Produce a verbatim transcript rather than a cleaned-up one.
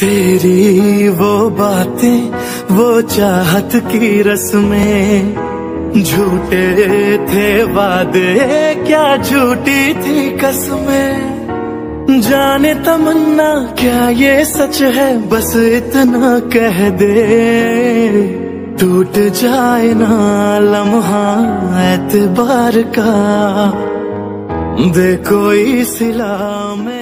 तेरी वो बातें वो चाहत की रस्में, झूठे थे वादे क्या झूठी थी कसमें। जाने तमन्ना क्या ये सच है, बस इतना कह दे, टूट जाए ना लम्हा एतबार का, दे कोई सिला में।